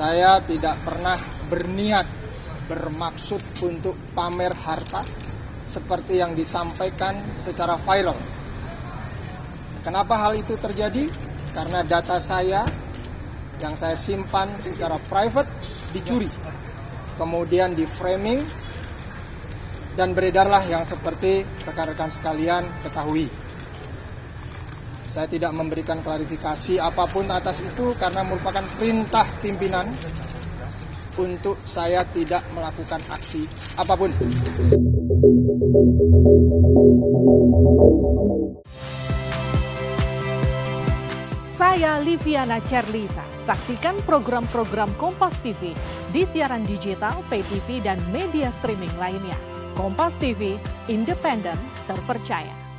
Saya tidak pernah berniat bermaksud untuk pamer harta seperti yang disampaikan secara viral. Kenapa hal itu terjadi? Karena data saya yang saya simpan secara private dicuri, kemudian di framing, dan beredarlah yang seperti rekan-rekan sekalian ketahui. Saya tidak memberikan klarifikasi apapun atas itu karena merupakan perintah pimpinan untuk saya tidak melakukan aksi apapun. Saya Liviana Cerlisa. Saksikan program-program Kompas TV di siaran digital, pay TV, dan media streaming lainnya. Kompas TV, independen, terpercaya.